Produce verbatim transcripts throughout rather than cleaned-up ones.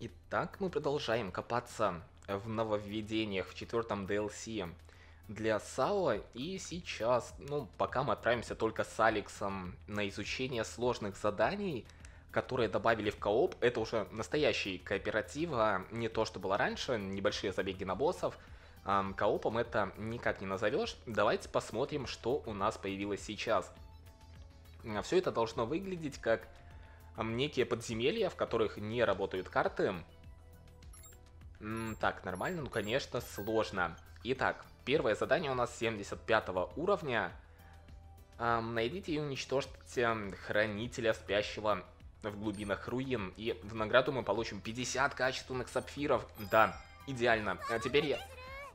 Итак, мы продолжаем копаться в нововведениях в четвертом ди эл си для САО. И сейчас, ну, пока мы отправимся только с Алексом на изучение сложных заданий, которые добавили в кооп. Это уже настоящий кооператив, а не то, что было раньше, небольшие забеги на боссов. А коопом это никак не назовешь. Давайте посмотрим, что у нас появилось сейчас. Все это должно выглядеть как некие подземелья, в которых не работают карты. Так, нормально, ну конечно, сложно. Итак, первое задание у нас семьдесят пятого уровня. Найдите и уничтожьте хранителя спящего в глубинах руин. И в награду мы получим пятьдесят качественных сапфиров. Да, идеально. А теперь я,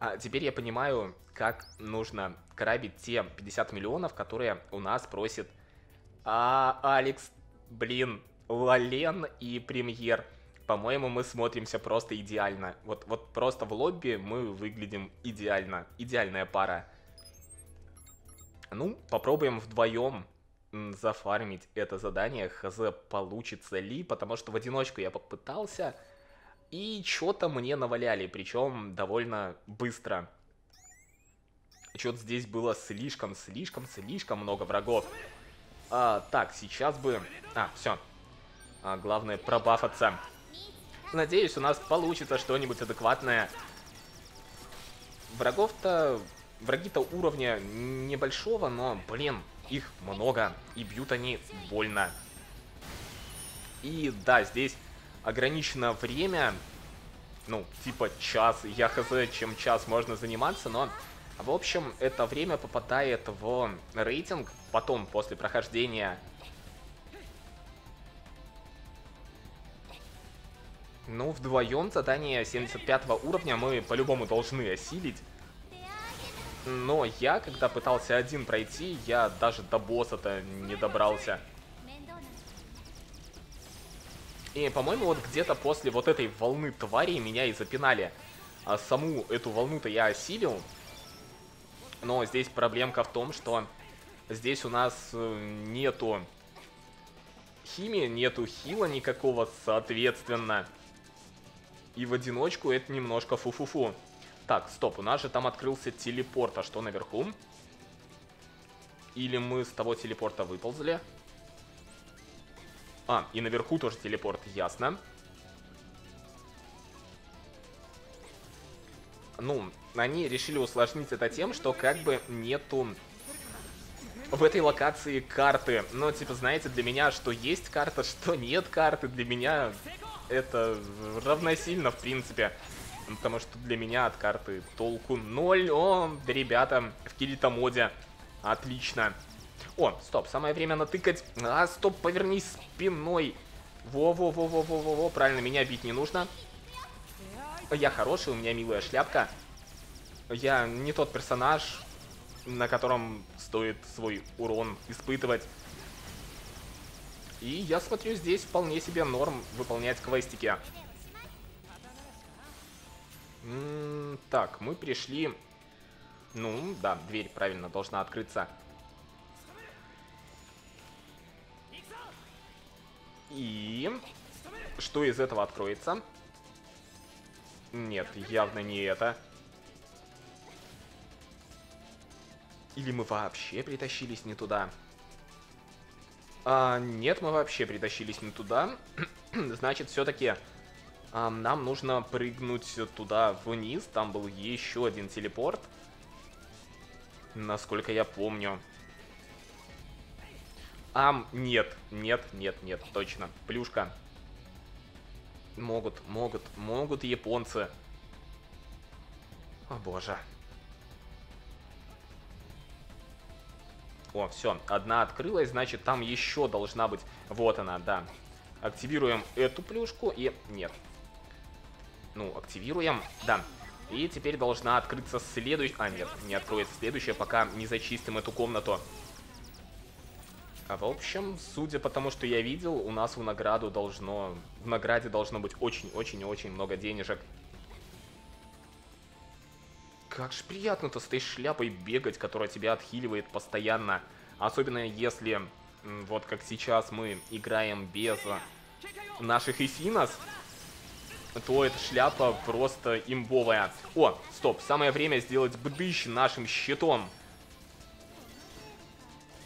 а теперь я понимаю, как нужно грабить те пятьдесят миллионов, которые у нас просит а, Алекс. Блин, Лален и Премьер. По-моему, мы смотримся просто идеально. Вот, вот просто в лобби мы выглядим идеально. Идеальная пара. Ну, попробуем вдвоем зафармить это задание. Хз, получится ли? Потому что в одиночку я попытался. И что-то мне наваляли. Причем довольно быстро. Что-то здесь было слишком, слишком, слишком много врагов. А, так, сейчас бы... А, все. А, главное, пробафаться. Надеюсь, у нас получится что-нибудь адекватное. Врагов-то... Враги-то уровня небольшого, но, блин, их много. И бьют они больно. И, да, здесь ограничено время. Ну, типа час. Я хз, чем час можно заниматься, но... В общем, это время попадает в рейтинг, потом, после прохождения. Ну, вдвоем задание семьдесят пятого уровня мы по-любому должны осилить. Но я, когда пытался один пройти, я даже до босса-то не добрался. И, по-моему, вот где-то после вот этой волны тварей меня и запинали. А саму эту волну-то я осилил. Но здесь проблемка в том, что здесь у нас нету химии, нету хила никакого, соответственно. И в одиночку это немножко фу-фу-фу. Так, стоп, у нас же там открылся телепорт, а что наверху? Или мы с того телепорта выползли? А, и наверху тоже телепорт, ясно. Ну, они решили усложнить это тем, что как бы нету в этой локации карты. Но, типа, знаете, для меня, что есть карта, что нет карты, для меня это равносильно, в принципе. Потому что для меня от карты толку ноль. О, да, ребята, в Киритомоде. Отлично. О, стоп, самое время натыкать. А, стоп, повернись спиной. Во-во-во-во-во-во-во, правильно, меня бить не нужно. Я хороший, у меня милая шляпка. Я не тот персонаж, на котором стоит свой урон испытывать. И я смотрю, здесь вполне себе норм выполнять квестики. М-м, так, мы пришли... Ну, да, дверь правильно должна открыться. И... Что из этого откроется? Нет, явно не это. Или мы вообще притащились не туда? А, нет, мы вообще притащились не туда. Значит, все-таки а, нам нужно прыгнуть туда вниз. Там был еще один телепорт. Насколько я помню. А, нет, нет, нет, нет, точно. Плюшка. Могут, могут, могут японцы. О боже. О, все, одна открылась, значит там еще должна быть. Вот она, да. Активируем эту плюшку и... Нет. Ну, активируем, да. И теперь должна открыться следующая... А, нет, не откроется следующая, пока не зачистим эту комнату. А в общем, судя по тому, что я видел, у нас в награду должно... В награде должно быть очень-очень-очень много денежек. Как же приятно-то с этой шляпой бегать, которая тебя отхиливает постоянно. Особенно если, вот как сейчас, мы играем без наших эфинос. то эта шляпа просто имбовая. О, стоп, самое время сделать бдыщ нашим щитом.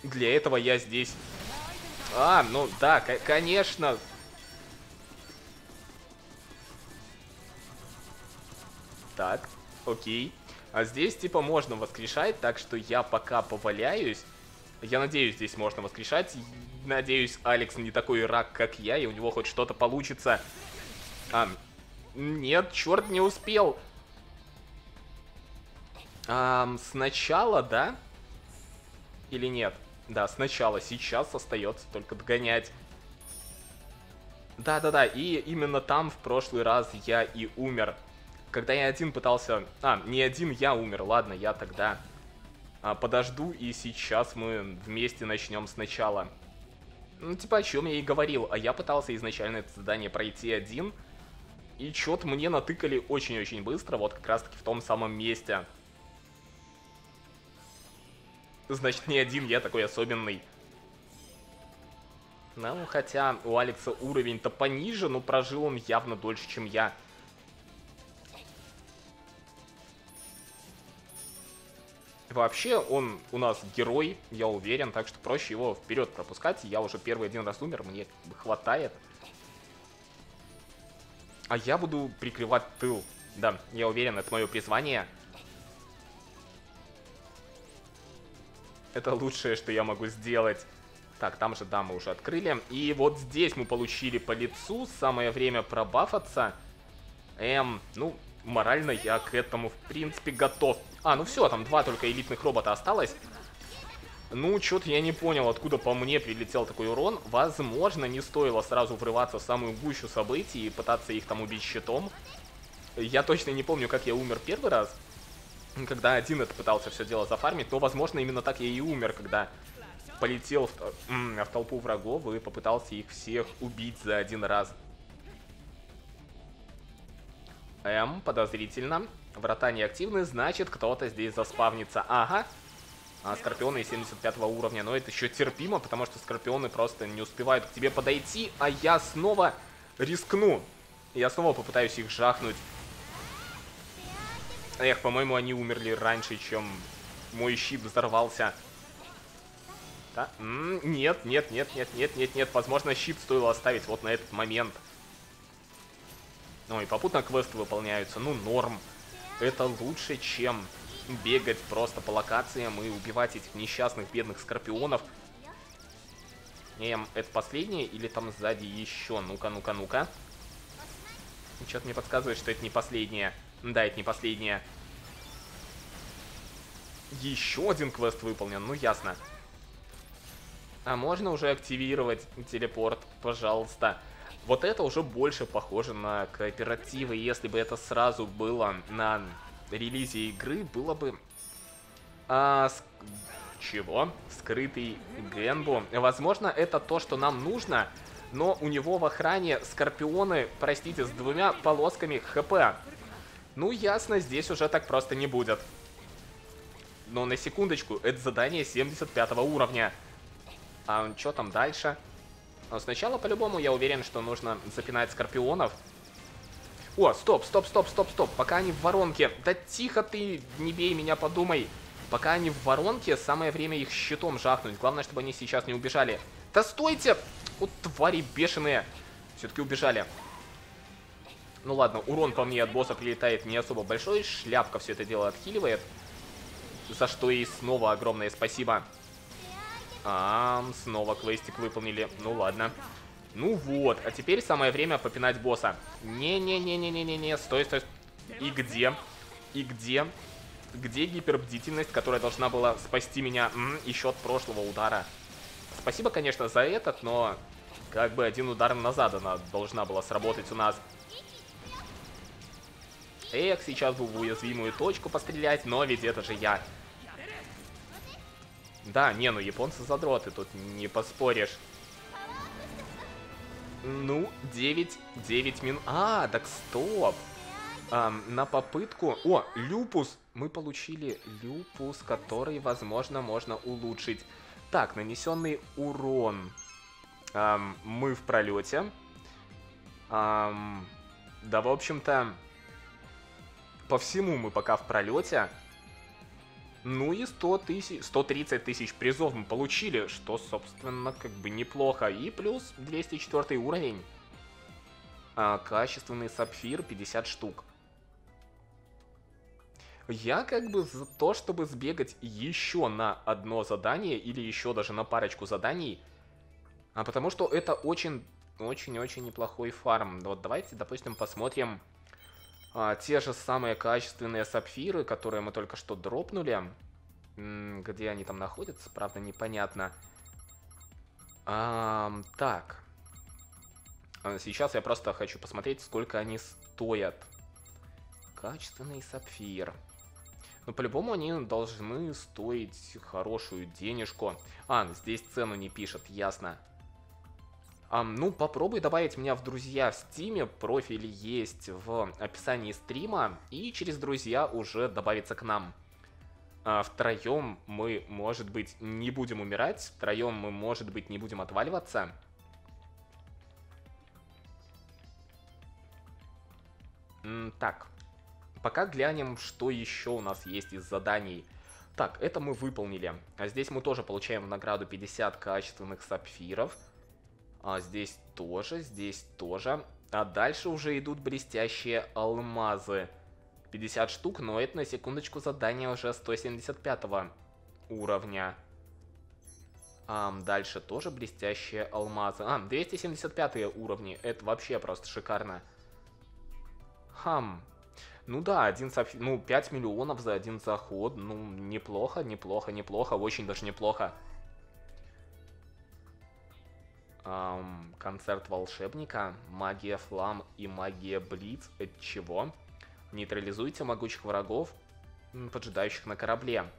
Для этого я здесь... А, ну да, конечно... Так, окей. А здесь типа можно воскрешать, так что я пока поваляюсь. Я надеюсь, здесь можно воскрешать. Надеюсь, Алекс не такой рак, как я, и у него хоть что-то получится. А, нет, черт не успел. А, сначала, да? Или нет? Да, сначала. Сейчас остается только догонять. Да-да-да, и именно там в прошлый раз я и умер. Когда я один пытался... А, не один я умер. Ладно, я тогда а, подожду, и сейчас мы вместе начнем сначала. Ну, типа, о чем я и говорил. А я пытался изначально это задание пройти один. И чё-то мне натыкали очень-очень быстро, вот как раз-таки в том самом месте. Значит, не один я такой особенный. Ну, хотя у Алекса уровень-то пониже, но прожил он явно дольше, чем я. Вообще, он у нас герой, я уверен, так что проще его вперед пропускать. Я уже первый один раз умер, мне хватает. А я буду прикрывать тыл. Да, я уверен, это мое призвание. Это лучшее, что я могу сделать. Так, там же, да, мы уже открыли. И вот здесь мы получили по лицу, самое время пробафаться. Эм, ну... Морально я к этому, в принципе, готов. А, ну все, там два только элитных робота осталось. Ну, что-то я не понял, откуда по мне прилетел такой урон. Возможно, не стоило сразу врываться в самую гущу событий и пытаться их там убить щитом. Я точно не помню, как я умер первый раз, когда один это пытался все дело зафармить. Но, возможно, именно так я и умер, когда полетел в, в толпу врагов и попытался их всех убить за один раз. Эм, подозрительно. Врата неактивны, значит, кто-то здесь заспавнится. Ага. А скорпионы семьдесят пятого уровня. Но это еще терпимо, потому что скорпионы просто не успевают к тебе подойти. А я снова рискну. Я снова попытаюсь их жахнуть. Эх, по-моему, они умерли раньше, чем мой щит взорвался. Да? Нет, нет, нет, нет, нет, нет, нет. Возможно, щит стоило оставить вот на этот момент. Ну и попутно квесты выполняются, ну норм. Это лучше, чем бегать просто по локациям и убивать этих несчастных бедных скорпионов. Эм, это последнее или там сзади еще? Ну-ка, ну-ка, ну-ка. Что-то мне подсказывает, что это не последнее. Да, это не последнее. Еще один квест выполнен, ну ясно. А можно уже активировать телепорт, пожалуйста? Вот это уже больше похоже на кооперативы. Если бы это сразу было на релизе игры, было бы... А, ск... Чего? Скрытый Генбу. Возможно, это то, что нам нужно, но у него в охране скорпионы, простите, с двумя полосками ХП. Ну, ясно, здесь уже так просто не будет. Но на секундочку, это задание семьдесят пятого уровня. А что там дальше? Но сначала, по-любому, я уверен, что нужно запинать скорпионов. О, стоп, стоп, стоп, стоп, стоп. Пока они в воронке. Да тихо ты, не бей меня, подумай. Пока они в воронке, самое время их щитом жахнуть. Главное, чтобы они сейчас не убежали. Да стойте! Вот твари бешеные. Все-таки убежали. Ну ладно, урон по мне от босса прилетает не особо большой. Шляпка все это дело отхиливает. За что ей снова огромное спасибо. А, снова квестик выполнили. Ну ладно. Ну вот, а теперь самое время попинать босса. Не-не-не-не-не-не-не, стой, стой. И где? И где? Где гипербдительность, которая должна была спасти меня м-м, еще от прошлого удара? Спасибо, конечно, за этот, но как бы один удар назад она должна была сработать у нас. Эх, сейчас бы в уязвимую точку пострелять, но ведь это же я. Да, не, ну японцы задроты, тут не поспоришь. Ну, девять, девять минут. А, так стоп. А, на попытку... О, люпус. Мы получили люпус, который, возможно, можно улучшить. Так, нанесенный урон. А, мы в пролете. А, Да, в общем-то, по всему мы пока в пролете. Ну и сто тысяч, сто тридцать тысяч призов мы получили, что, собственно, как бы неплохо. И плюс двести четвёртый уровень. А, качественный сапфир пятьдесят штук. Я как бы за то, чтобы сбегать еще на одно задание или еще даже на парочку заданий. А потому что это очень-очень-очень неплохой фарм. Вот давайте, допустим, посмотрим а, те же самые качественные сапфиры, которые мы только что дропнули. М-м, где они там находятся, правда, непонятно. А, так. А сейчас я просто хочу посмотреть, сколько они стоят. Качественный сапфир. Но по-любому они должны стоить хорошую денежку. А, здесь цену не пишет, ясно. А, ну, попробуй добавить меня в друзья в стиме. Профиль есть в описании стрима. И через друзья уже добавиться к нам. А, втроем мы, может быть, не будем умирать. Втроем мы, может быть, не будем отваливаться. М так. Пока глянем, что еще у нас есть из заданий. Так, это мы выполнили. А здесь мы тоже получаем в награду пятьдесят качественных сапфиров. А здесь тоже, здесь тоже. А дальше уже идут блестящие алмазы. пятьдесят штук, но это на секундочку задание уже сто семьдесят пятого уровня. А дальше тоже блестящие алмазы. А, двести семьдесят пятые уровни. Это вообще просто шикарно. Хам. Ну да, один сапфир, ну пять миллионов за один заход, ну неплохо, неплохо, неплохо, очень даже неплохо. Эм, концерт волшебника, магия флам и магия блиц, это чего? Нейтрализуйте могучих врагов, поджидающих на корабле.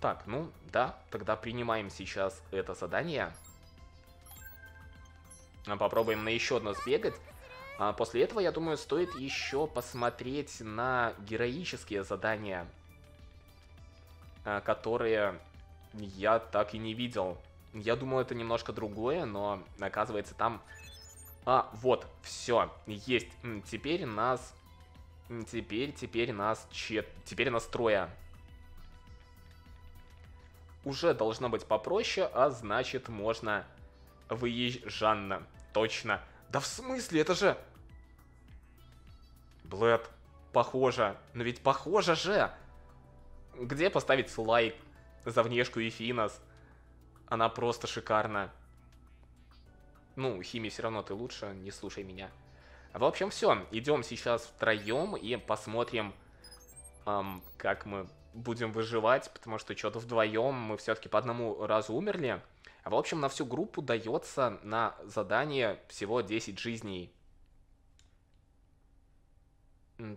Так, ну да, тогда принимаем сейчас это задание. Попробуем на еще одно сбегать. А после этого, я думаю, стоит еще посмотреть на героические задания, которые я так и не видел. Я думал, это немножко другое, но оказывается там... А, вот, все, есть. Теперь нас... Теперь, теперь нас чет... Теперь нас трое. Уже должно быть попроще, а значит можно выезжать. Жанна, точно. Да в смысле, это же... Блэд, похоже. Но ведь похоже же. Где поставить лайк за внешку и Финос? Она просто шикарна. Ну, Хими, все равно ты лучше, не слушай меня. В общем, все. Идем сейчас втроем и посмотрим, эм, как мы будем выживать. Потому что что-то вдвоем мы все-таки по одному разу умерли. В общем, на всю группу дается на задание всего десять жизней.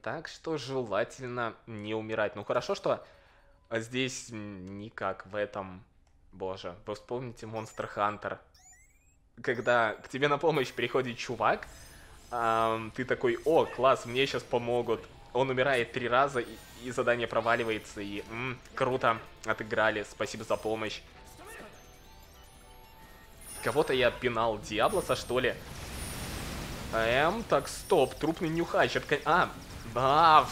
Так что желательно не умирать. Ну хорошо, что здесь никак в этом... Боже, вы вспомните Монстр Хантер. Когда к тебе на помощь приходит чувак, э, ты такой, о, класс, мне сейчас помогут. Он умирает три раза, и, и задание проваливается, и м, круто, отыграли, спасибо за помощь. Кого-то я пинал, Диаблоса, что ли? Эм, так, стоп, трупный нюхач. Отка... А, да,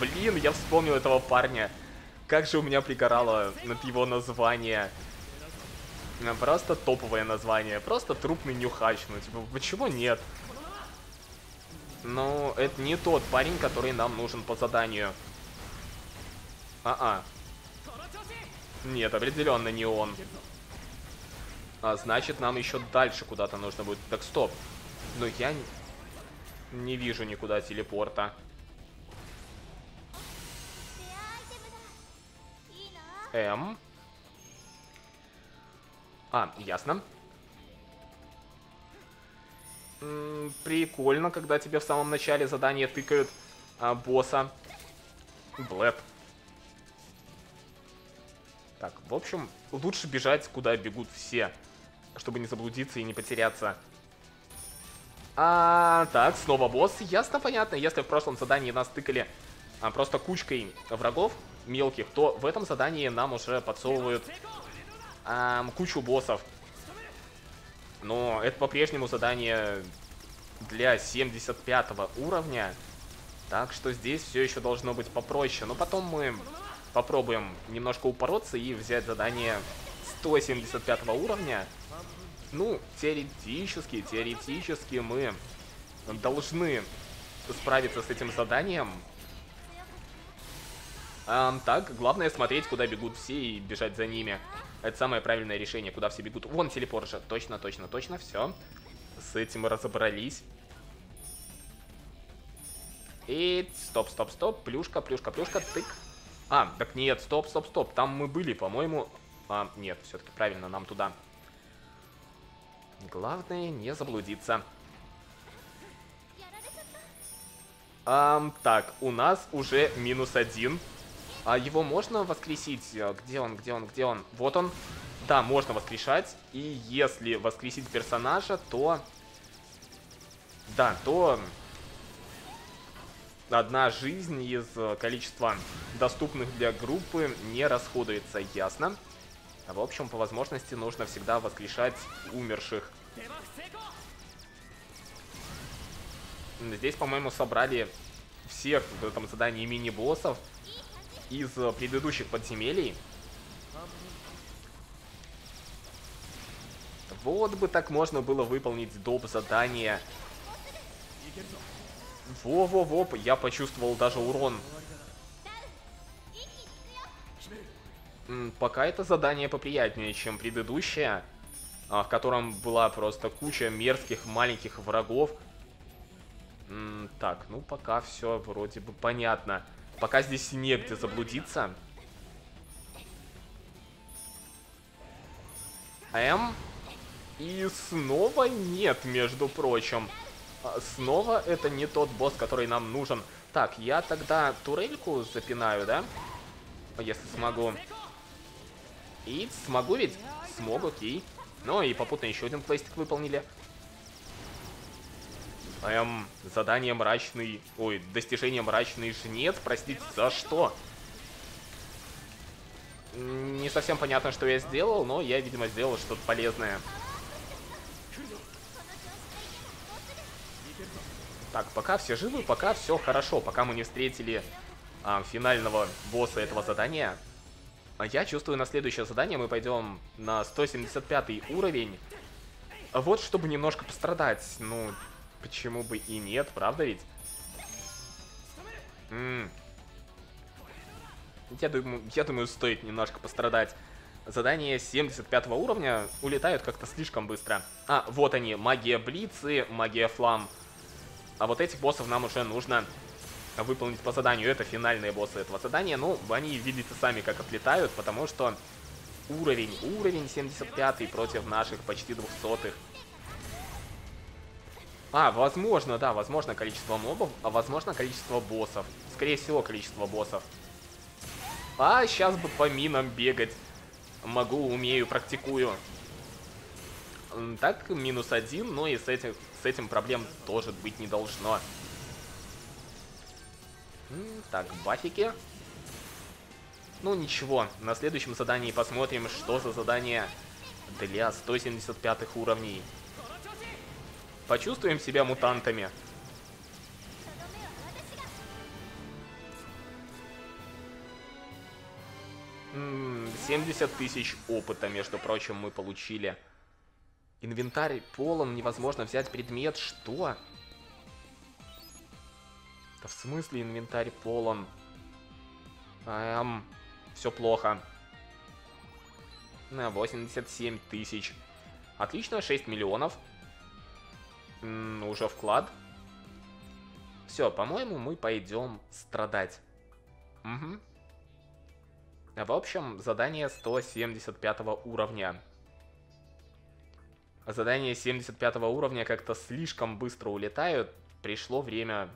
блин, я вспомнил этого парня. Как же у меня пригорало над его название. Просто топовое название. Просто трупный нюхач. Ну, типа, почему нет? Ну, это не тот парень, который нам нужен по заданию. А-а. Нет, определенно не он. А значит, нам еще дальше куда-то нужно будет. Так, стоп. Но я не, не вижу никуда телепорта. М. А, ясно. М-м, прикольно, когда тебе в самом начале задания тыкают а, босса. Блэд. Так, в общем, лучше бежать, куда бегут все, чтобы не заблудиться и не потеряться. А, так, снова босс. Ясно, понятно. Если в прошлом задании нас тыкали а, просто кучкой врагов мелких, то в этом задании нам уже подсовывают а, кучу боссов. Но это по-прежнему задание для семьдесят пятого уровня. Так что здесь все еще должно быть попроще. Но потом мы попробуем немножко упороться и взять задание сто семьдесят пятого уровня. Ну, теоретически, теоретически мы должны справиться с этим заданием. А, так, главное смотреть, куда бегут все, и бежать за ними. Это самое правильное решение, куда все бегут. Вон телепорт же. Точно, точно, точно. Все. С этим разобрались. И стоп, стоп, стоп. Плюшка, плюшка, плюшка. Тык. А, так нет, стоп, стоп, стоп. Там мы были, по-моему. А, нет, все-таки правильно, нам туда. Главное не заблудиться. А, так, у нас уже минус один. А его можно воскресить? Где он, где он, где он? Вот он. Да, можно воскрешать. И если воскресить персонажа, то... Да, то... Одна жизнь из количества доступных для группы не расходуется, ясно. В общем, по возможности нужно всегда воскрешать умерших. Здесь, по-моему, собрали всех в этом задании мини-боссов из предыдущих подземелий. Вот бы так можно было выполнить доп. Задание. Во-во-во, я почувствовал даже урон. Пока это задание поприятнее, чем предыдущее, в котором была просто куча мерзких маленьких врагов. Так, ну пока все вроде бы понятно. Пока здесь негде заблудиться. Эм. И снова нет, между прочим. Снова это не тот босс, который нам нужен. Так, я тогда турельку запинаю, да? Если смогу. И смогу ведь? Смог, окей. Ну и попутно еще один плейстик выполнили. Эм, задание мрачный... Ой, достижение мрачный жнец. Простите, за что? Не совсем понятно, что я сделал, но я, видимо, сделал что-то полезное. Так, пока все живы, пока все хорошо, пока мы не встретили а, финального босса этого задания. Я чувствую, на следующее задание мы пойдем на сто семьдесят пятый уровень. Вот, чтобы немножко пострадать. Ну, почему бы и нет, правда ведь? М-м. Я думаю, я думаю, стоит немножко пострадать. Задания семьдесят пятого уровня улетают как-то слишком быстро. А, вот они, магия блиц и магия флам. А вот этих боссов нам уже нужно выполнить по заданию. Это финальные боссы этого задания. Ну, они видите сами, как отлетают, потому что уровень, уровень семьдесят пятый против наших почти двухсотых. А, возможно, да, возможно количество мобов, а возможно количество боссов. Скорее всего, количество боссов. А, сейчас бы по минам бегать. Могу, умею, практикую. Так, минус один, но и с этим, с этим проблем тоже быть не должно. Так, бафики. Ну ничего, на следующем задании посмотрим, что за задание для сто семьдесят пятых уровней. Почувствуем себя мутантами. семьдесят тысяч опыта, между прочим, мы получили. Инвентарь полон, невозможно взять предмет. Что? Да в смысле инвентарь полон? Эм, все плохо. На восемьдесят семь тысяч. Отлично, шесть миллионов. М-м, уже вклад. Все, по-моему, мы пойдем страдать. Угу. В общем, задание сто семьдесят пятого уровня. Задания семьдесят пятого уровня как-то слишком быстро улетают. Пришло время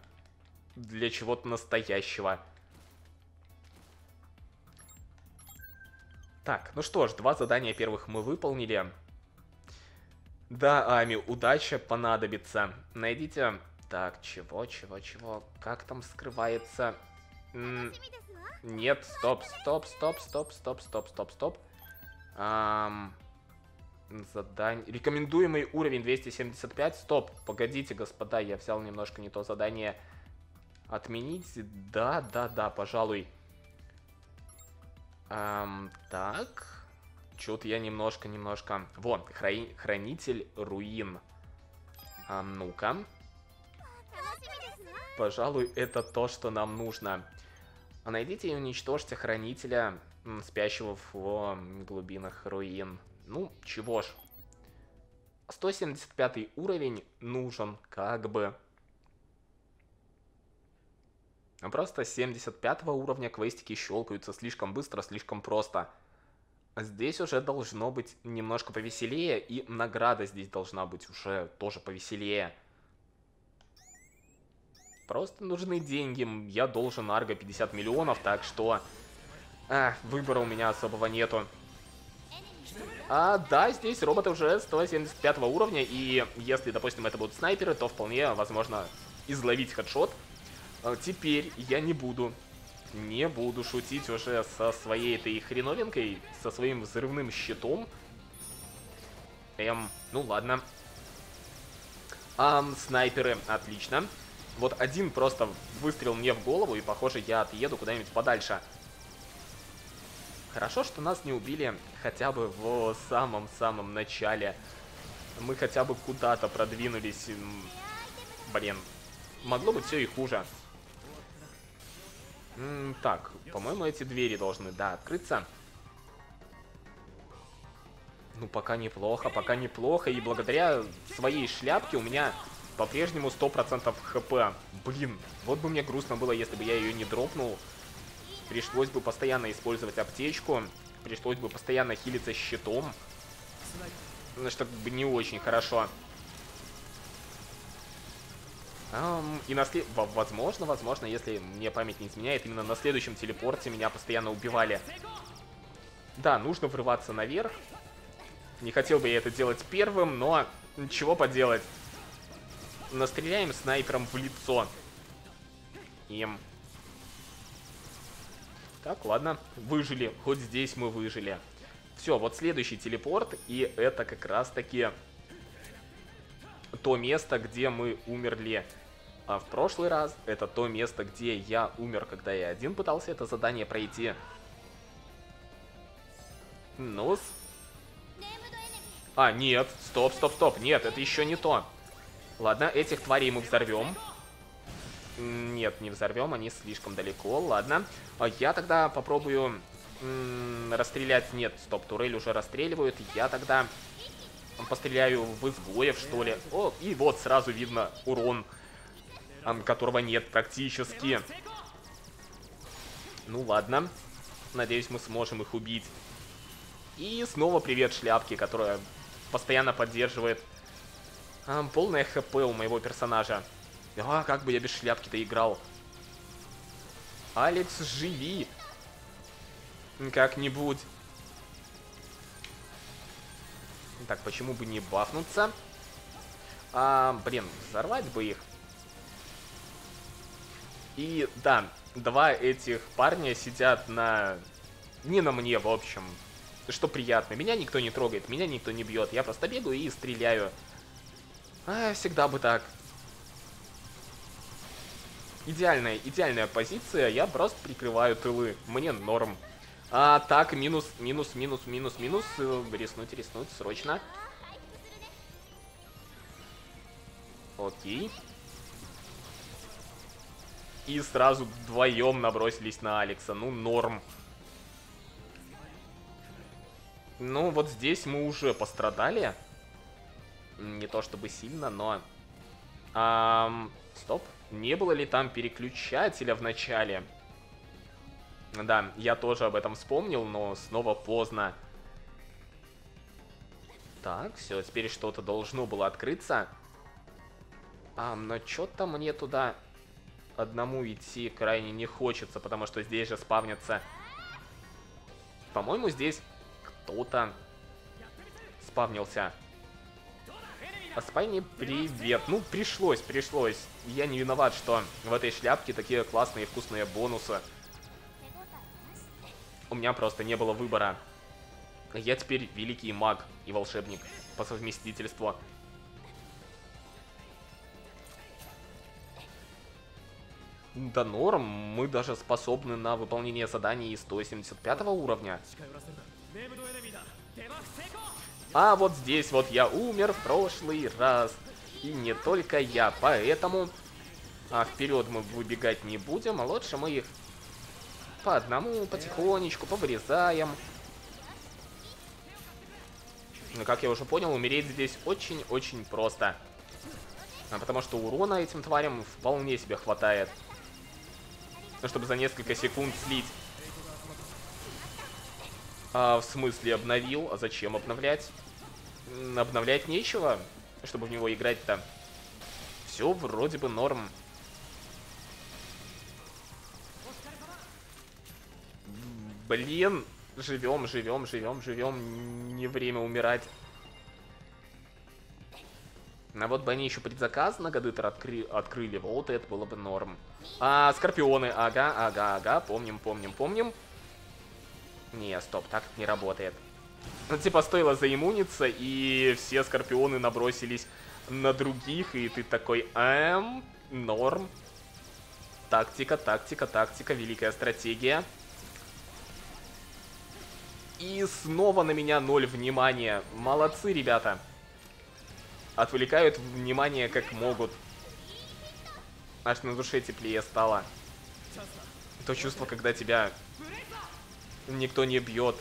для чего-то настоящего. Так, ну что ж, два задания первых мы выполнили. Да, Ами, удача понадобится. Найдите... Так, чего, чего, чего? Как там скрывается? М- нет, стоп, стоп, стоп, стоп, стоп, стоп, стоп, стоп. Ам... задание. Рекомендуемый уровень двести семьдесят пять. Стоп, погодите, господа, я взял немножко не то задание. Отменить? Да, да, да, пожалуй. Эм, так. Чё-то я немножко, немножко... Вон, храни... хранитель руин. А ну-ка. Пожалуй, это то, что нам нужно. Найдите и уничтожьте хранителя, спящего в глубинах руин. Ну, чего ж. сто семьдесят пятый уровень нужен, как бы. Просто с семьдесят пятого уровня квестики щелкаются слишком быстро, слишком просто. Здесь уже должно быть немножко повеселее, и награда здесь должна быть уже тоже повеселее. Просто нужны деньги. Я должен Арго пятьдесят миллионов, так что... Эх, выбора у меня особого нету. А, да, здесь роботы уже сто семьдесят пятого уровня, и если, допустим, это будут снайперы, то вполне возможно изловить хедшот. Теперь я не буду, не буду шутить уже со своей этой хреновинкой, со своим взрывным щитом. Эм, ну ладно. А, снайперы, отлично. Вот один просто выстрел мне в голову, и, похоже, я отъеду куда-нибудь подальше. Хорошо, что нас не убили хотя бы в самом-самом начале. Мы хотя бы куда-то продвинулись. Блин, могло быть все и хуже. М-м, так, по-моему, эти двери должны, да, открыться. Ну, пока неплохо, пока неплохо. И благодаря своей шляпке у меня... По-прежнему сто процентов хп. Блин, вот бы мне грустно было, если бы я ее не дропнул. Пришлось бы постоянно использовать аптечку. Пришлось бы постоянно хилиться щитом. Что как бы не очень хорошо. Эм, и на след... Возможно, возможно, если мне память не изменяет, именно на следующем телепорте меня постоянно убивали. Да, нужно врываться наверх. Не хотел бы я это делать первым, но ничего поделать. Настреляем снайпером в лицо. Им. Так, ладно. Выжили. Хоть здесь мы выжили. Все, вот следующий телепорт. И это как раз-таки то место, где мы умерли. А в прошлый раз это то место, где я умер, когда я один пытался это задание пройти. Ну-с. А, нет. Стоп, стоп, стоп. Нет, это еще не то. Ладно, этих тварей мы взорвем. Нет, не взорвем, они слишком далеко. Ладно, я тогда попробую м-м, расстрелять. Нет, стоп, турель уже расстреливают. Я тогда постреляю в изгоев, что ли. О, и вот сразу видно урон, которого нет практически. Ну ладно, надеюсь, мы сможем их убить. И снова привет шляпке, которая постоянно поддерживает... Полное хп у моего персонажа. А, как бы я без шляпки-то играл. Алекс, живи. Как-нибудь. Так, почему бы не бафнуться? А, блин, взорвать бы их. И, да, два этих парня сидят на... Не на мне, в общем. Что приятно. Меня никто не трогает, меня никто не бьет. Я просто бегаю и стреляю. А, всегда бы так. Идеальная, идеальная позиция. Я просто прикрываю тылы. Мне норм. А, так, минус, минус, минус, минус, минус. Реснуть, реснуть, срочно. Окей. И сразу вдвоем набросились на Алекса. Ну, норм. Ну, вот здесь мы уже пострадали. Не то чтобы сильно, но... Эм, стоп. Не было ли там переключателя в начале? Да, я тоже об этом вспомнил, но снова поздно. Так, все, теперь что-то должно было открыться. А, но что-то мне туда одному идти крайне не хочется, потому что здесь же спавнятся... По-моему, здесь кто-то спавнился. А Спайни, привет. Ну, пришлось, пришлось. Я не виноват, что в этой шляпке такие классные вкусные бонусы. У меня просто не было выбора. Я теперь великий маг и волшебник по совместительству. Да норм, мы даже способны на выполнение заданий сто семьдесят пятого уровня. А вот здесь вот я умер в прошлый раз. И не только я, поэтому... А вперед мы выбегать не будем, а лучше мы их по одному потихонечку повырезаем. Но как я уже понял, умереть здесь очень-очень просто. А потому что урона этим тварям вполне себе хватает. Ну, чтобы за несколько секунд слить. А, в смысле обновил? А зачем обновлять? Обновлять нечего, чтобы в него играть-то. Все вроде бы норм. Блин, живем, живем, живем, живем. Не время умирать. А вот бы они еще предзаказ на Годытер откры... открыли, вот это было бы норм. А, скорпионы, ага, ага, ага, помним, помним, помним. Не, стоп, так не работает. Ну, типа, стоило заиммуниться, и все скорпионы набросились на других, и ты такой, эм, норм. Тактика, тактика, тактика, великая стратегия. И снова на меня ноль внимания. Молодцы, ребята. Отвлекают внимание как могут. Аж на душе теплее стало. То чувство, когда тебя никто не бьет.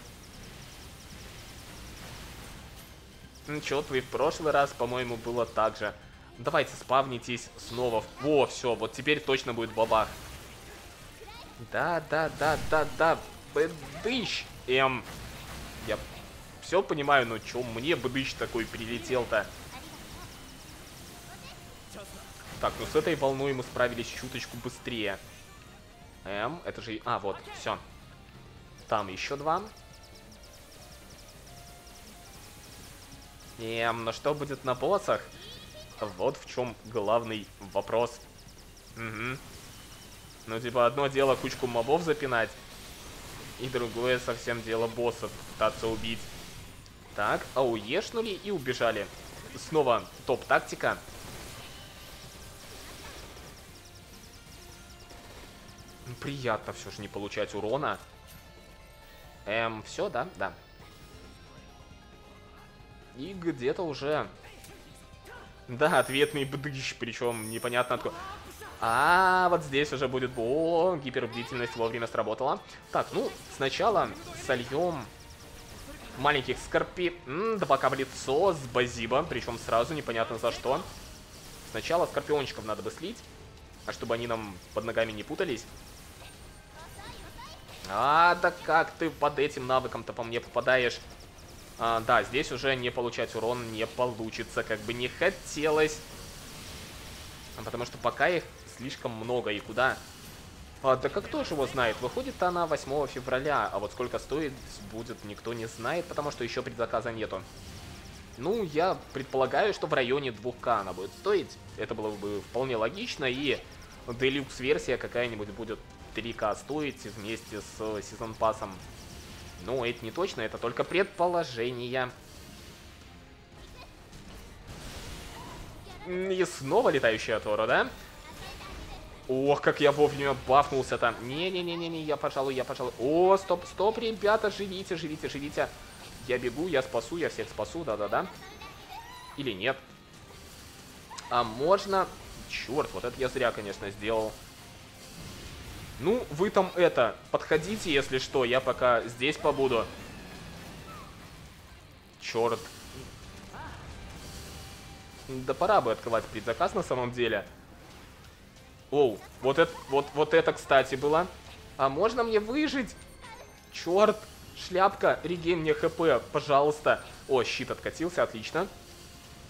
Ну чё, и в прошлый раз, по-моему, было так же. Давайте спавнитесь снова. Во, все, вот теперь точно будет бабах. Да, да, да, да, да. Бэдыщ. Эм. Я все понимаю, но чё мне бэдыщ такой прилетел-то? Так, ну с этой волной мы справились чуточку быстрее. Эм, это же... А, вот, все. Там еще два. Эм, но что будет на боссах? Вот в чем главный вопрос. Угу. Ну, типа, одно дело кучку мобов запинать. И другое совсем дело боссов пытаться убить. Так, ауешнули и убежали. Снова топ-тактика. Приятно все же не получать урона. Эм, все, да? Да. И где-то уже... Да, ответный бдыщ, причем непонятно откуда. А, вот здесь уже будет... О, гипербдительность вовремя сработала. Так, ну, сначала сольем маленьких скорпи... Два в лицо с базиба, причем сразу непонятно за что. Сначала скорпиончиков надо бы слить, а чтобы они нам под ногами не путались. А, да как ты под этим навыком-то по мне попадаешь? А, да, здесь уже не получать урон не получится, как бы не хотелось. Потому что пока их слишком много, и куда? А, да как кто же его знает? Выходит она восьмого февраля, а вот сколько стоит будет, никто не знает, потому что еще предзаказа нету. Ну, я предполагаю, что в районе двух тысяч она будет стоить. Это было бы вполне логично, и делюкс-версия какая-нибудь будет три тысячи стоить вместе с сезон-пассом. Ну, это не точно, это только предположение. И снова летающая Тора, да? Ох, как я вовремя бафнулся там. Не-не-не-не, я, пожалуй, я, пожалуй. О, стоп, стоп, ребята, живите, живите, живите. Я бегу, я спасу, я всех спасу, да-да-да. Или нет. А можно... Черт, вот это я зря, конечно, сделал. Ну, вы там это, подходите, если что, я пока здесь побуду. Черт. Да пора бы открывать предзаказ на самом деле. Оу, вот это, вот, вот это, кстати, было. А можно мне выжить? Черт, шляпка, регейн мне хп, пожалуйста. О, щит откатился, отлично.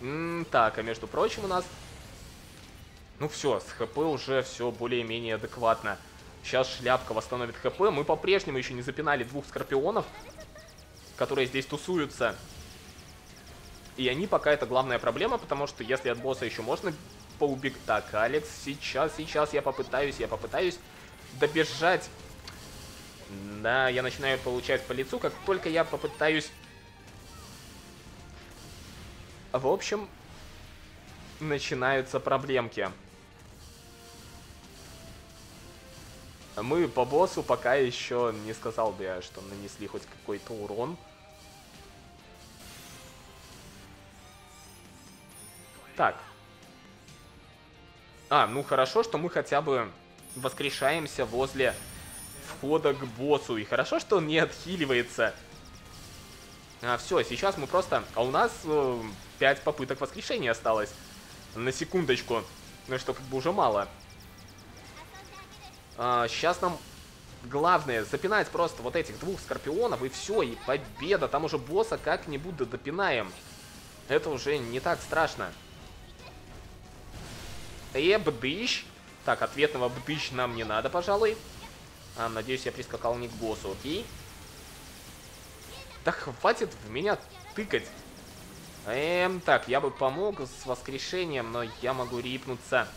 М-м, так, а между прочим у нас... Ну все, с хп уже все более-менее адекватно. Сейчас шляпка восстановит хп. Мы по-прежнему еще не запинали двух скорпионов, которые здесь тусуются. И они пока это главная проблема, потому что если от босса еще можно поубегать... Так, Алекс, сейчас, сейчас я попытаюсь, я попытаюсь добежать. Да, я начинаю получать по лицу, как только я попытаюсь В общем, начинаются проблемки. Мы по боссу пока еще не сказал бы я, что нанесли хоть какой-то урон. Так. А, ну хорошо, что мы хотя бы воскрешаемся возле входа к боссу. И хорошо, что он не отхиливается. А, все, сейчас мы просто... А у нас э, пять попыток воскрешения осталось. На секундочку. Ну что, как бы уже мало. А, сейчас нам главное запинать просто вот этих двух скорпионов. И все, и победа. Там уже босса как-нибудь допинаем. Это уже не так страшно. Э, бдыщ. Так, ответного бдыщ нам не надо, пожалуй. А, надеюсь, я прискакал не к боссу, окей? Да хватит в меня тыкать. Эм, так, я бы помог с воскрешением, но я могу рипнуться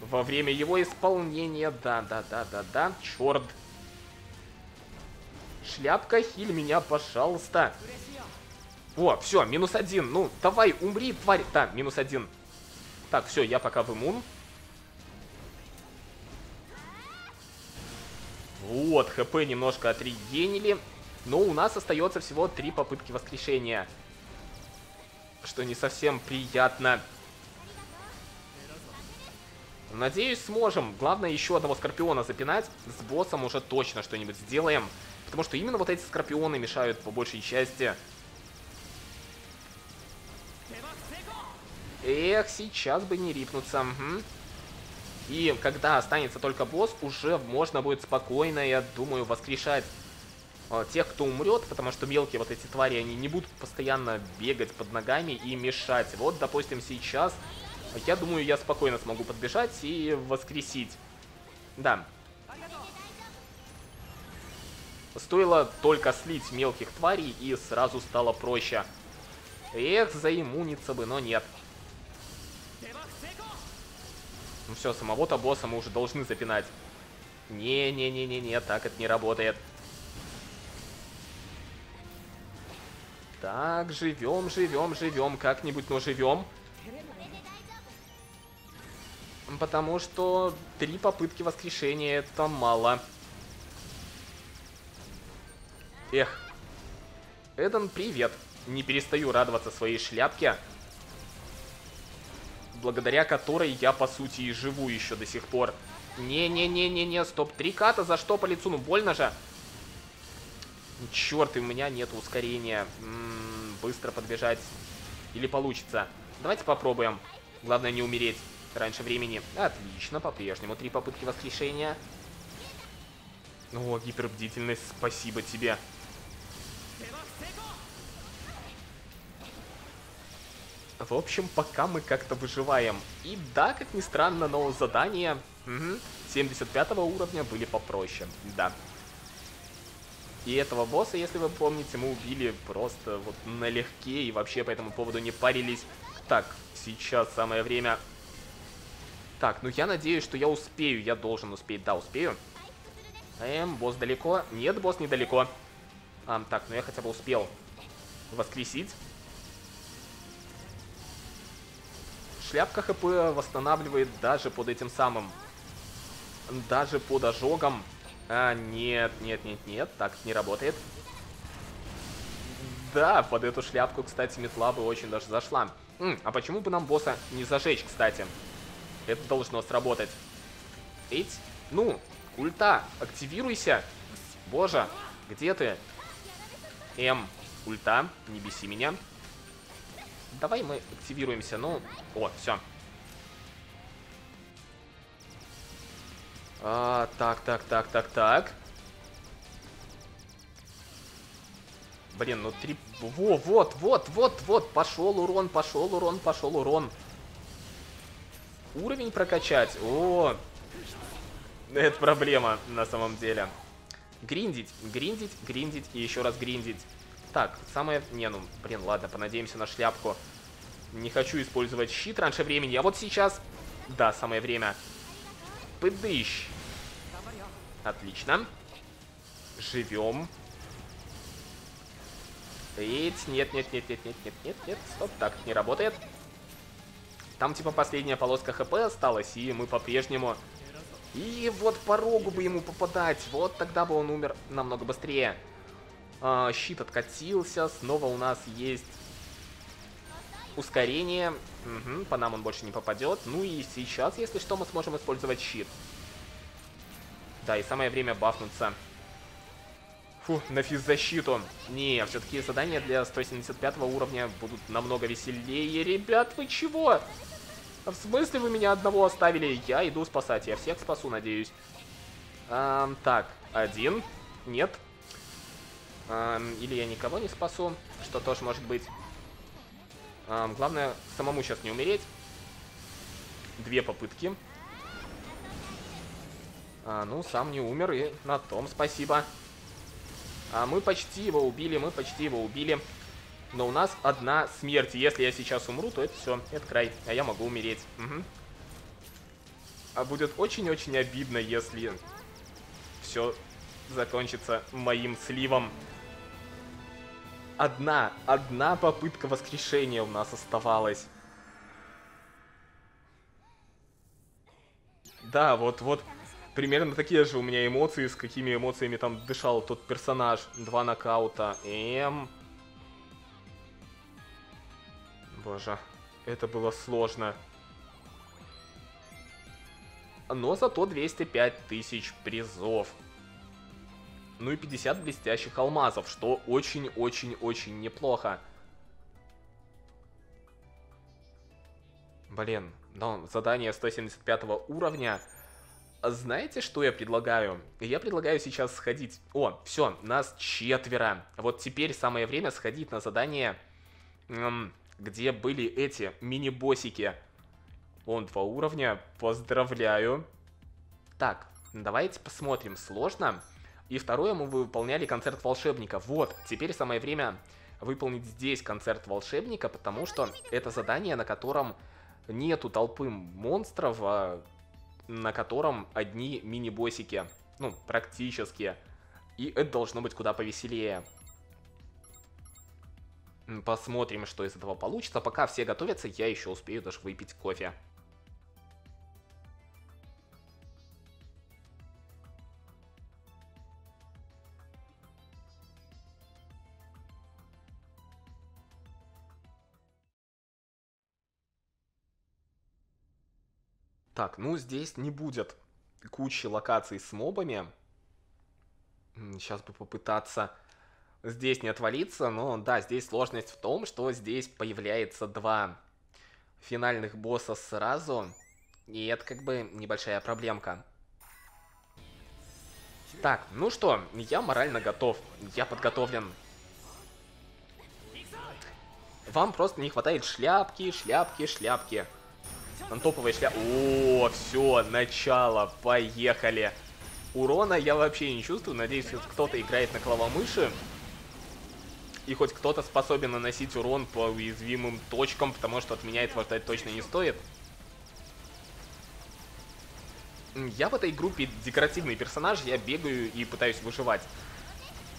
во время его исполнения. Да, да, да, да, да. Черт. Шляпка, хиль меня, пожалуйста. О, все, минус один. Ну, давай, умри, тварь. Да, минус один. Так, все, я пока в иммун. Вот, хп немножко отрегенили. Но у нас остается всего три попытки воскрешения. Что не совсем приятно. Надеюсь, сможем. Главное, еще одного скорпиона запинать. С боссом уже точно что-нибудь сделаем. Потому что именно вот эти скорпионы мешают по большей части. Эх, сейчас бы не рипнуться. Угу. И когда останется только босс, уже можно будет спокойно, я думаю, воскрешать тех, кто умрет, потому что мелкие вот эти твари, они не будут постоянно бегать под ногами и мешать. Вот, допустим, сейчас, я думаю, я спокойно смогу подбежать и воскресить. Да. Стоило только слить мелких тварей, и сразу стало проще. Эх, заиммуниться бы, но нет. Ну все, самого-то босса мы уже должны запинать. Не-не-не-не-не, так это не работает. Так, живем, живем, живем, как-нибудь, но живем. Потому что три попытки воскрешения — это мало. Эх. Эден, привет. Не перестаю радоваться своей шляпке, благодаря которой я, по сути, и живу еще до сих пор. Не-не-не-не-не, стоп, три ката, за что по лицу? Ну, больно же. Черт, и у меня нет ускорения. М-м, быстро подбежать. Или получится. Давайте попробуем. Главное не умереть раньше времени. Отлично, по-прежнему три попытки воскрешения. О, гипербдительность, спасибо тебе. В общем, пока мы как-то выживаем. И да, как ни странно, но задания угу, семьдесят пятого уровня были попроще. Да. И этого босса, если вы помните, мы убили просто вот налегке и вообще по этому поводу не парились. Так, сейчас самое время. Так, ну я надеюсь, что я успею. Я должен успеть. Да, успею. Эм, босс далеко? Нет, босс недалеко. А, так, ну я хотя бы успел воскресить. Шляпка хп восстанавливает даже под этим самым. Даже под ожогом. А, нет, нет, нет, нет, так не работает. Да, под эту шляпку, кстати, метла бы очень даже зашла. М, а почему бы нам босса не зажечь, кстати? Это должно сработать. Эть, ну, ульта, активируйся. Боже, где ты? М, ульта, не беси меня. Давай мы активируемся, ну, о, все. А, так, так, так, так, так. Блин, ну три... Во, вот, вот, вот, вот. Пошел урон, пошел урон, пошел урон. Уровень прокачать? О, это проблема на самом деле. Гриндить, гриндить, гриндить и еще раз гриндить. Так, самое... Не, ну, блин, ладно, понадеемся на шляпку. Не хочу использовать щит раньше времени, а вот сейчас... Да, самое время... Пыдыщ. Отлично. Живем. Стоит. Нет, нет, нет, нет, нет, нет, нет, нет. Стоп, так не работает. Там типа последняя полоска ХП осталась, и мы по-прежнему... И вот по рогу бы ему попадать. Вот тогда бы он умер намного быстрее. А, щит откатился. Снова у нас есть ускорение. Угу, по нам он больше не попадет. Ну и сейчас, если что, мы сможем использовать щит. Да, и самое время бафнуться. Фу, на физзащиту. Не, все-таки задания для сто семьдесят пятого уровня будут намного веселее. Ребят, вы чего? В смысле вы меня одного оставили? Я иду спасать. Я всех спасу, надеюсь. Эм, так, один. Нет. Эм, или я никого не спасу, что тоже может быть. Эм, главное, самому сейчас не умереть. Две попытки. А, ну, сам не умер, и на том спасибо. А мы почти его убили, мы почти его убили. Но у нас одна смерть. Если я сейчас умру, то это все, это край. А я могу умереть. Угу. А будет очень-очень обидно, если все закончится моим сливом. Одна, одна попытка воскрешения у нас оставалась. Да, вот-вот. Примерно такие же у меня эмоции, с какими эмоциями там дышал тот персонаж. Два нокаута. Эм... Боже, это было сложно. Но зато двести пять тысяч призов. Ну и пятьдесят блестящих алмазов, что очень-очень-очень неплохо. Блин, но задание сто семьдесят пятого уровня... Знаете, что я предлагаю? Я предлагаю сейчас сходить... О, все, нас четверо. Вот теперь самое время сходить на задание, где были эти мини-боссики. Вон два уровня, поздравляю. Так, давайте посмотрим, сложно. И второе, мы выполняли концерт волшебника. Вот, теперь самое время выполнить здесь концерт волшебника, потому что это задание, на котором нету толпы монстров, а... на котором одни мини-боссики. Ну, практически. И это должно быть куда повеселее. Посмотрим, что из этого получится. Пока все готовятся, я еще успею даже выпить кофе. Так, ну здесь не будет кучи локаций с мобами. Сейчас бы попытаться здесь не отвалиться, но да, здесь сложность в том, что здесь появляется два финальных босса сразу. И это как бы небольшая проблемка. Так, ну что, я морально готов, я подготовлен. Вам просто не хватает шляпки, шляпки, шляпки. Топовая шляпа. О, все, начало, поехали. Урона я вообще не чувствую. Надеюсь, кто-то играет на клавомыши. И хоть кто-то способен наносить урон по уязвимым точкам, потому что от меня этого ждать точно не стоит. Я в этой группе декоративный персонаж, я бегаю и пытаюсь выживать.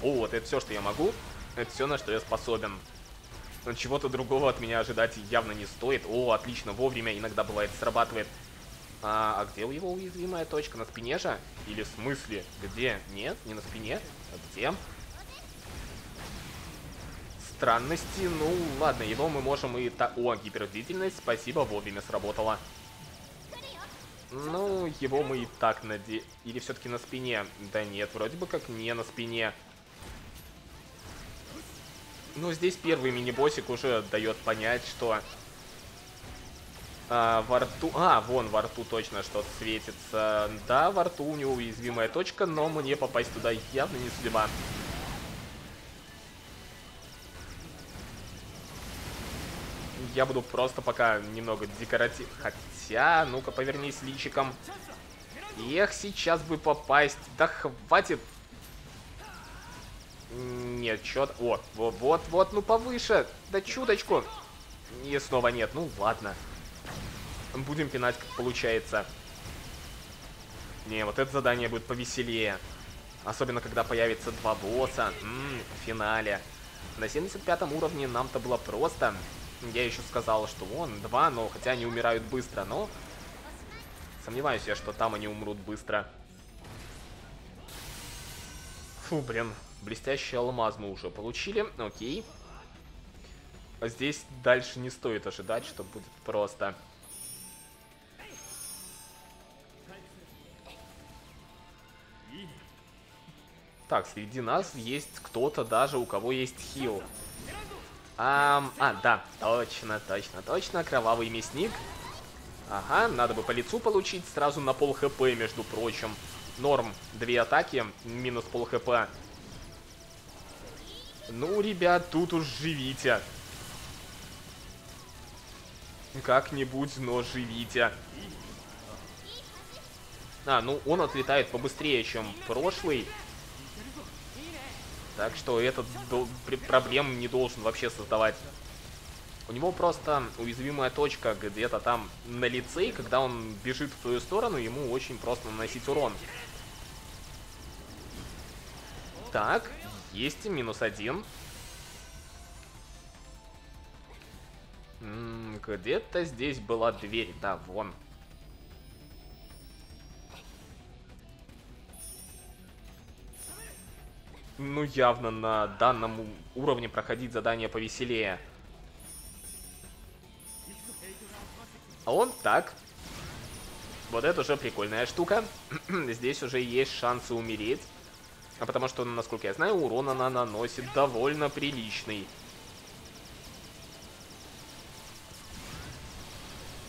О, вот это все, что я могу. Это все, на что я способен. Но чего-то другого от меня ожидать явно не стоит. О, отлично, вовремя, иногда бывает, срабатывает. А, а где у его уязвимая точка? На спине же? Или в смысле? Где? Нет, не на спине. А где? Странности, ну ладно, его мы можем и... Та... О, гипербдительность, спасибо, вовремя сработало. Ну, его мы и так наде... Или все-таки на спине? Да нет, вроде бы как не на спине. Ну, здесь первый мини-боссик уже дает понять, что а, во рту... А, вон во рту точно что-то светится. Да, во рту у него уязвимая точка, но мне попасть туда явно не судьба. Я буду просто пока немного декоратив... Хотя, ну-ка, повернись личиком. Эх, сейчас бы попасть. Да хватит. Нет, чё-то... О, вот-вот, ну повыше. Да чуточку. И снова нет, ну ладно. Будем пинать, как получается. Не, вот это задание будет повеселее. Особенно, когда появится два босса. М-м, в финале. На семьдесят пятом уровне нам-то было просто. Я еще сказал, что вон, два, но хотя они умирают быстро, но... Сомневаюсь я, что там они умрут быстро. Фу, блин. Блестящий алмаз мы уже получили. Окей. Здесь дальше не стоит ожидать, что будет просто. Так, среди нас есть кто-то даже, у кого есть хил. Ам, а, да, точно, точно, точно, кровавый мясник. Ага, надо бы по лицу получить, сразу на пол хп, между прочим. Норм, две атаки, минус пол хп. Ну, ребят, тут уж живите. Как-нибудь, но живите. А, ну, он отлетает побыстрее, чем прошлый. Так что этот проблем не должен вообще создавать. У него просто уязвимая точка где-то там на лице, и когда он бежит в твою сторону, ему очень просто наносить урон. Так, есть минус один. Где-то здесь была дверь, да, вон. Ну, явно на данном уровне проходить задание повеселее. А он так. Вот это уже прикольная штука. Здесь уже есть шансы умереть. А потому что, насколько я знаю, урон она наносит довольно приличный.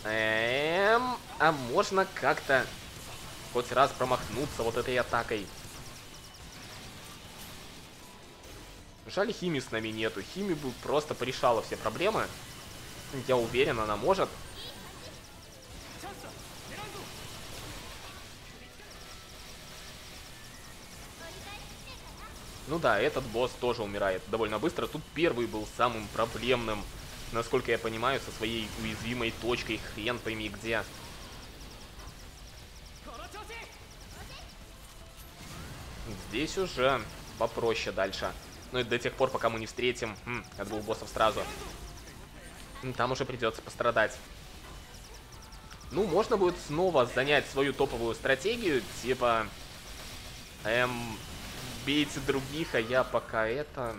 Эм, а можно как-то хоть раз промахнуться вот этой атакой? Жаль, химии с нами нету. Химия бы просто порешала все проблемы. Я уверен, она может. Ну да, этот босс тоже умирает довольно быстро. Тут первый был самым проблемным. Насколько я понимаю, со своей уязвимой точкой. Хрен пойми где. Здесь уже попроще дальше. Но это до тех пор, пока мы не встретим М, от двух боссов сразу. Там уже придется пострадать. Ну, можно будет снова занять свою топовую стратегию. Типа... Эм... Бейте других, а я пока это...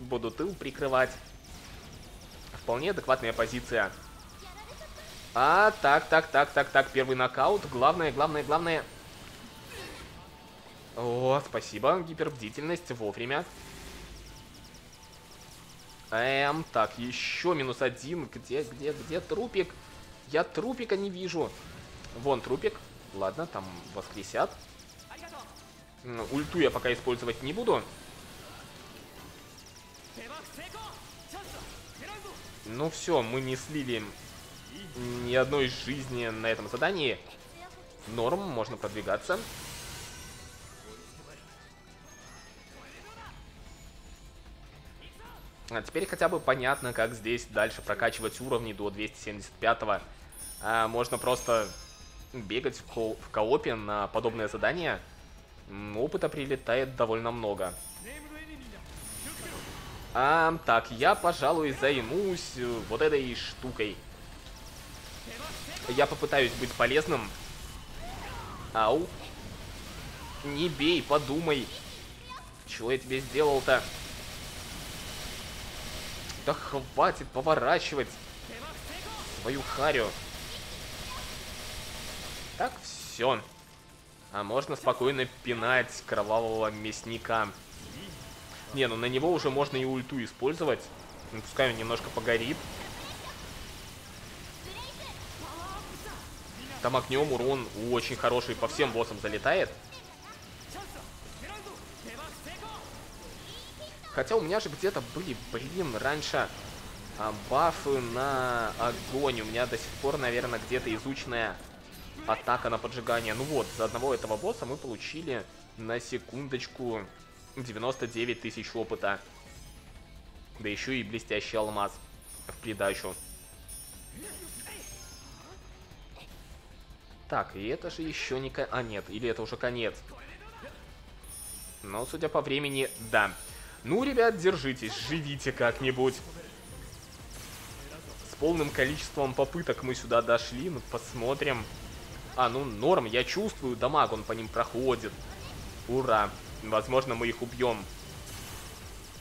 Буду тыл прикрывать. Вполне адекватная позиция. А, так, так, так, так, так. Первый нокаут. Главное, главное, главное... О, спасибо. Гипербдительность вовремя. Эм, так, еще минус один. Где, где, где трупик? Я трупика не вижу. Вон трупик. Ладно, там воскресят. Ульту я пока использовать не буду. Ну все, мы не слили ни одной жизни на этом задании. Норм, можно продвигаться. А теперь хотя бы понятно, как здесь дальше прокачивать уровни до двести семьдесят пятого. А можно просто бегать в, ко в коопе на подобное задание. Опыта прилетает довольно много. А, так, я, пожалуй, займусь вот этой штукой. Я попытаюсь быть полезным. Ау. Не бей, подумай. Чего я тебе сделал-то? Да хватит поворачивать свою харю. Так, все. А можно спокойно пинать кровавого мясника. Не, ну на него уже можно и ульту использовать. Ну, пускай он немножко погорит. Там огнем урон очень хороший по всем боссам залетает. Хотя у меня же где-то были, блин, раньше а, бафы на огонь. У меня до сих пор, наверное, где-то изученная атака на поджигание. Ну вот, за одного этого босса мы получили на секундочку девяносто девять тысяч опыта. Да еще и блестящий алмаз в придачу. Так, и это же еще не конец. А нет, или это уже конец. Но судя по времени, да. Ну, ребят, держитесь, живите как-нибудь. С полным количеством попыток мы сюда дошли, ну, посмотрим. А, ну, норм, я чувствую, дамаг он по ним проходит. Ура. Возможно, мы их убьем.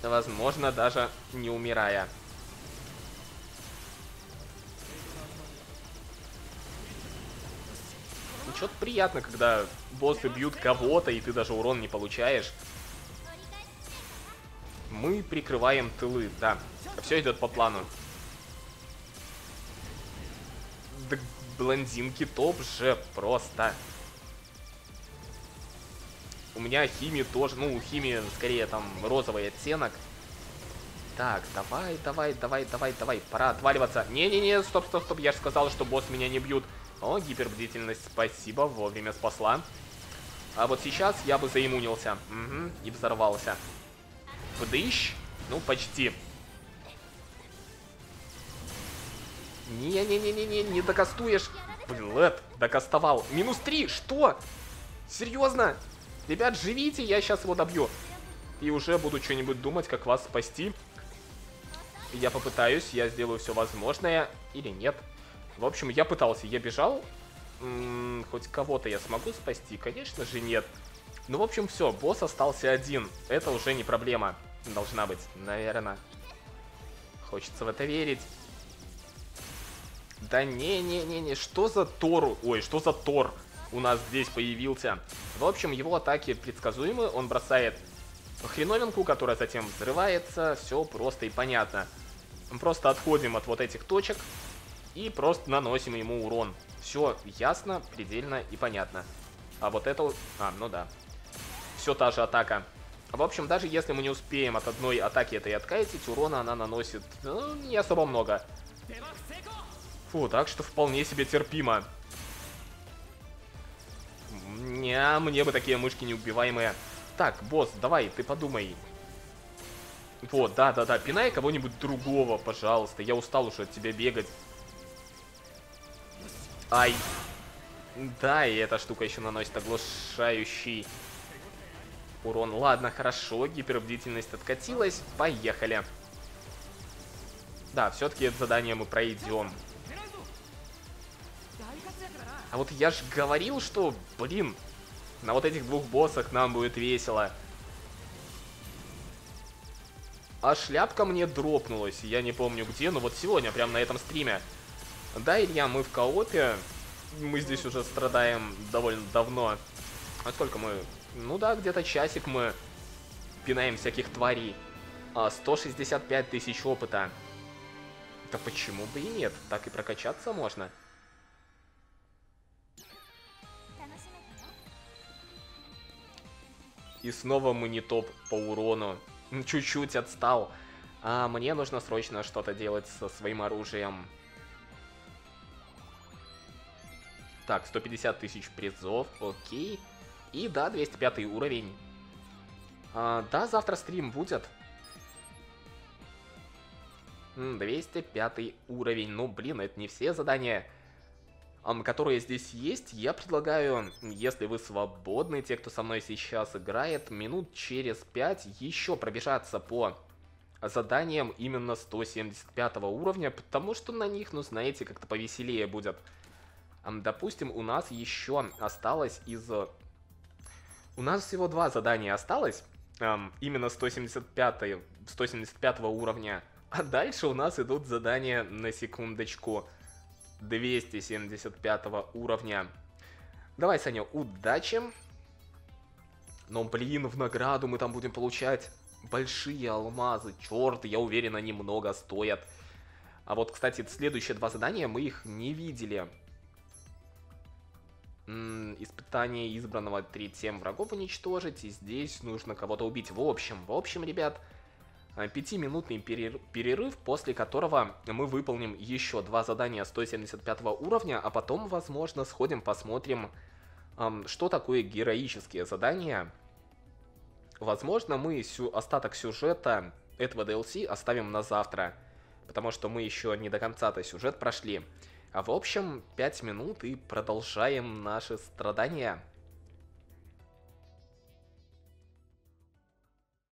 Возможно, даже не умирая. Что-то приятно, когда боссы бьют кого-то, и ты даже урон не получаешь. Мы прикрываем тылы, да. Все идет по плану. Да, блондинки топ же просто. У меня химия тоже, ну, у химии скорее там розовый оттенок. Так, давай, давай, давай, давай, давай, пора отваливаться. Не-не-не, стоп, стоп, стоп, я же сказал, что босс меня не бьют. О, гипербдительность, спасибо, вовремя спасла. А вот сейчас я бы заиммунился. Угу, и взорвался. Вдыщ? Ну, почти. Не-не-не-не-не, не докастуешь. Блэд, докастовал. Минус три, что? Серьезно? Ребят, живите, я сейчас его добью. И уже буду что-нибудь думать, как вас спасти. Я попытаюсь, я сделаю все возможное. Или нет. В общем, я пытался, я бежал. М-м, хоть кого-то я смогу спасти? Конечно же нет. Ну, в общем, все, босс остался один. Это уже не проблема. Должна быть, наверное. Хочется в это верить. Да не-не-не-не, что за Тору? Ой, что за Тор у нас здесь появился? В общем, его атаки предсказуемы. Он бросает хреновинку, которая затем взрывается. Все просто и понятно. Просто отходим от вот этих точек. И просто наносим ему урон. Все ясно, предельно и понятно. А вот это... А, ну да. Все та же атака. В общем, даже если мы не успеем от одной атаки этой откатить, урона она наносит, ну, не особо много. Фу, так что вполне себе терпимо. Не, мне бы такие мышки неубиваемые. Так, босс, давай, ты подумай. Вот, да-да-да, пинай кого-нибудь другого, пожалуйста. Я устал уже от тебя бегать. Ай. Да, и эта штука еще наносит оглушающий урон. Ладно, хорошо, гипербдительность откатилась. Поехали. Да, все-таки это задание мы пройдем. А вот я же говорил, что, блин, на вот этих двух боссах нам будет весело. А шляпка мне дропнулась, я не помню где, но вот сегодня, прямо на этом стриме. Да, Илья, мы в коопе, мы здесь уже страдаем довольно давно. А сколько мы? Ну да, где-то часик мы пинаем всяких тварей. А, сто шестьдесят пять тысяч опыта. Да почему бы и нет, так и прокачаться можно. И снова мы не топ по урону. Чуть-чуть отстал. А мне нужно срочно что-то делать со своим оружием. Так, сто пятьдесят тысяч призов, окей. И да, двести пятый уровень. А, да, завтра стрим будет. двести пятый уровень. Ну, блин, это не все задания, которые здесь есть. Я предлагаю, если вы свободны, те, кто со мной сейчас играет, минут через пять еще пробежаться по заданиям именно сто семьдесят пятого уровня, потому что на них, ну, знаете, как-то повеселее будет. Допустим, у нас еще осталось из... У нас всего два задания осталось, эм, именно сто семьдесят пятого уровня. А дальше у нас идут задания, на секундочку, двести семьдесят пятого уровня. Давай, Саня, удачи. Но, блин, в награду мы там будем получать большие алмазы. Черт, я уверен, они много стоят. А вот, кстати, следующие два задания, мы их не видели. Испытание избранного три семь врагов уничтожить, и здесь нужно кого-то убить. В общем, в общем, ребят, пятиминутный перерыв, после которого мы выполним еще два задания сто семьдесят пятого уровня, а потом, возможно, сходим посмотрим, что такое героические задания. Возможно, мы остаток сюжета этого ди эл си оставим на завтра, потому что мы еще не до конца-то сюжет прошли. А в общем, пять минут и продолжаем наши страдания.